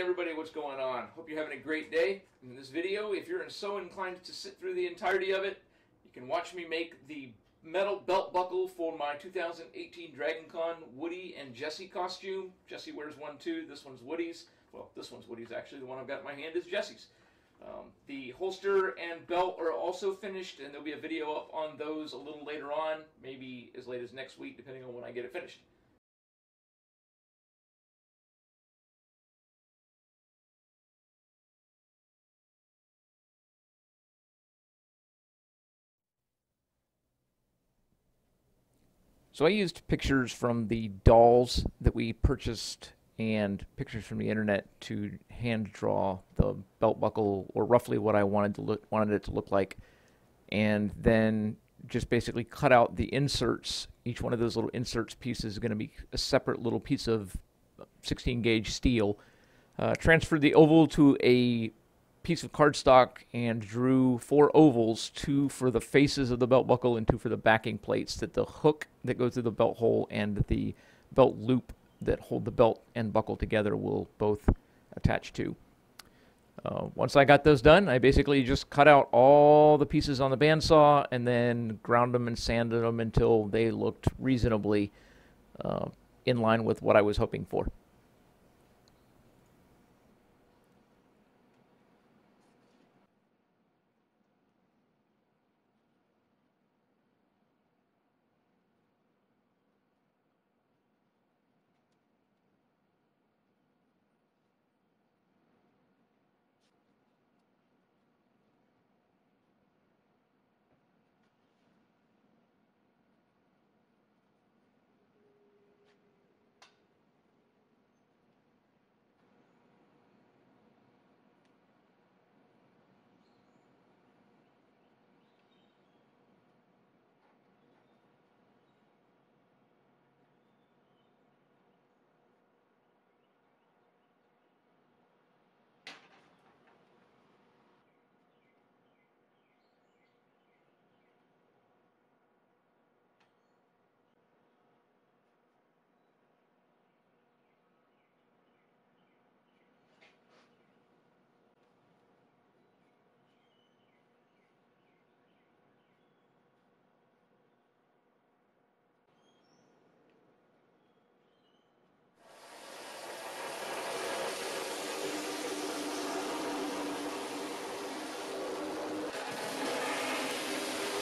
everybody, what's going on? Hope you're having a great day. In this video, if you're so inclined to sit through the entirety of it, you can watch me make the metal belt buckle for my 2018 Dragon Con Woody and Jessie costume. Jessie wears one too. This one's Woody's. Well, this one's Woody's actually. The one I've got in my hand is Jessie's. The holster and belt are also finished, and there'll be a video up on those a little later on, maybe as late as next week, depending on when I get it finished. So I used pictures from the dolls that we purchased and pictures from the internet to hand draw the belt buckle, or roughly what I wanted it to look like, and then just basically cut out the inserts. Each one of those little inserts pieces is going to be a separate little piece of 16-gauge steel. Transferred the oval to a piece of cardstock and drew 4 ovals, 2 for the faces of the belt buckle and 2 for the backing plates, that the hook that goes through the belt hole and the belt loop that hold the belt and buckle together will both attach to. Once I got those done, I basically just cut out all the pieces on the bandsaw and then ground them and sanded them until they looked reasonably in line with what I was hoping for.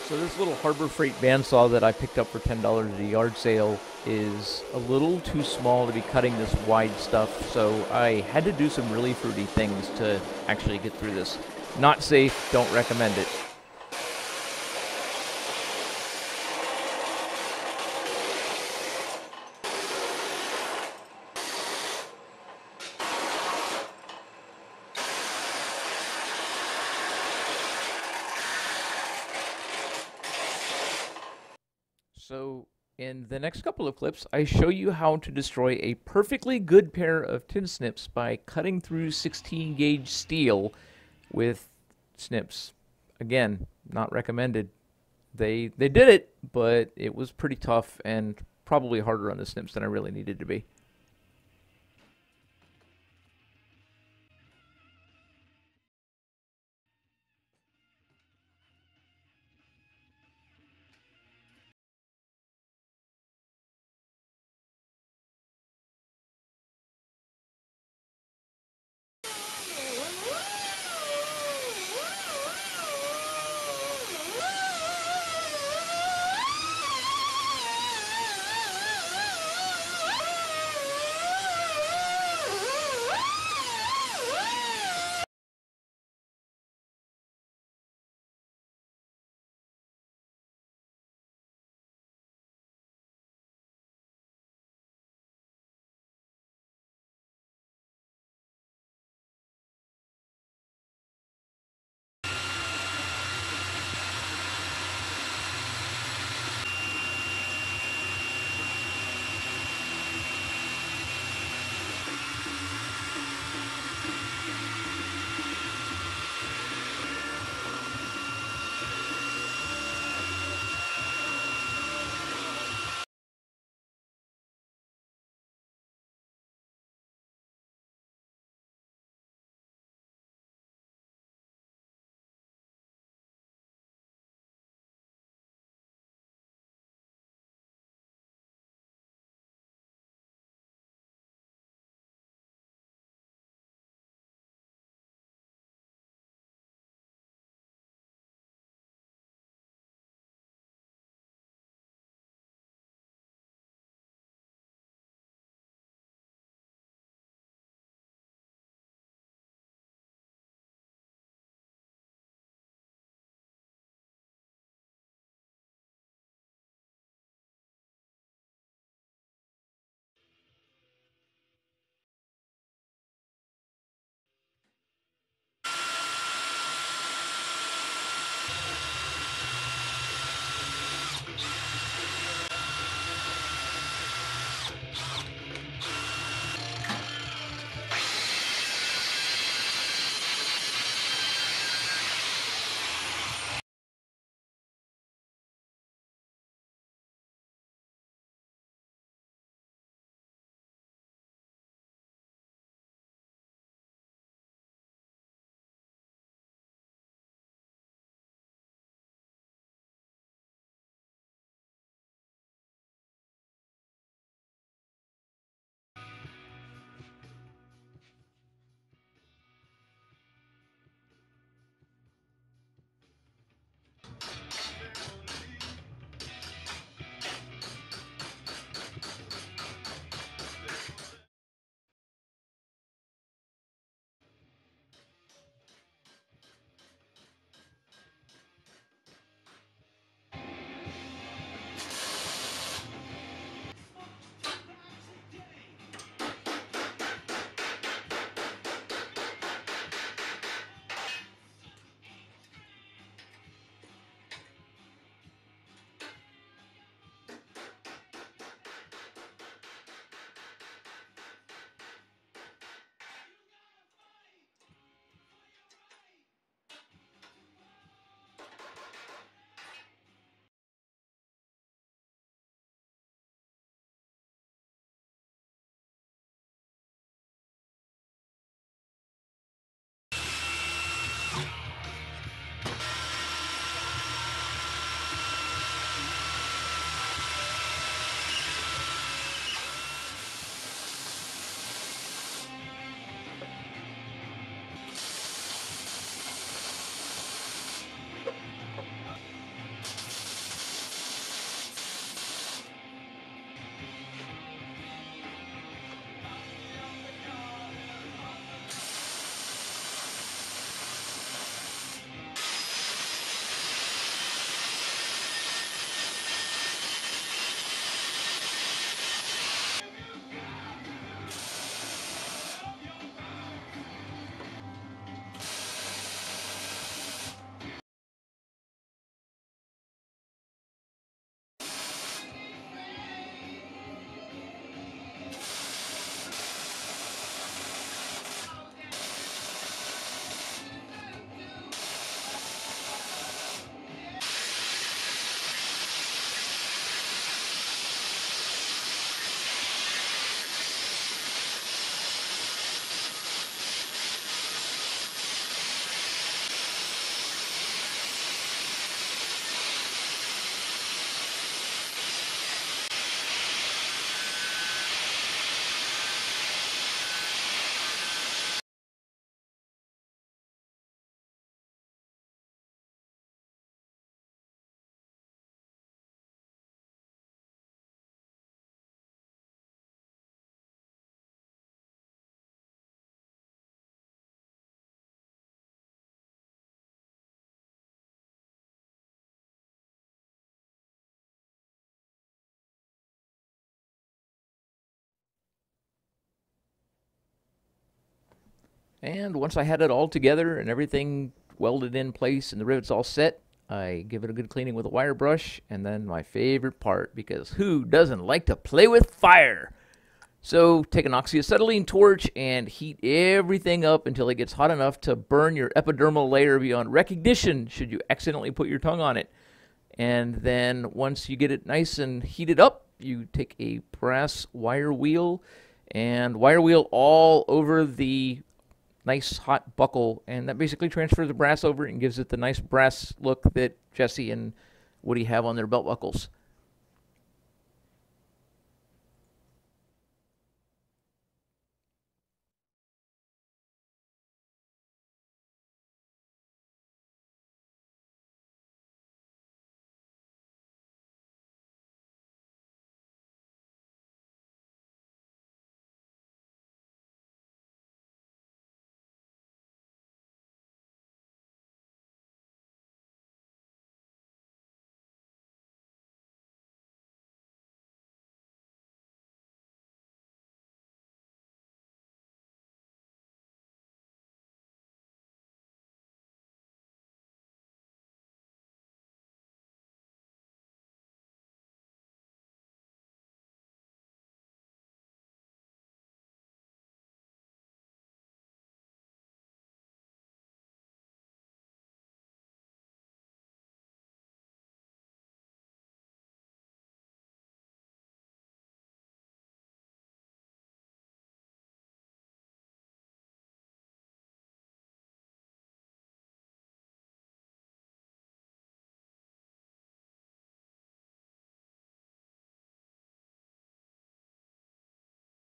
So this little Harbor Freight bandsaw that I picked up for $10 at a yard sale is a little too small to be cutting this wide stuff, so I had to do some really fruity things to actually get through this. Not safe, don't recommend it. So in the next couple of clips, I show you how to destroy a perfectly good pair of tin snips by cutting through 16-gauge steel with snips. Again, not recommended. They did it, but it was pretty tough and probably harder on the snips than I really needed to be. And once I had it all together and everything welded in place and the rivets all set, I give it a good cleaning with a wire brush, and then my favorite part, because who doesn't like to play with fire? So take an oxyacetylene torch and heat everything up until it gets hot enough to burn your epidermal layer beyond recognition should you accidentally put your tongue on it. And then once you get it nice and heated up, you take a brass wire wheel and wire wheel all over the nice hot buckle, and that basically transfers the brass over and gives it the nice brass look that Jessie and Woody have on their belt buckles.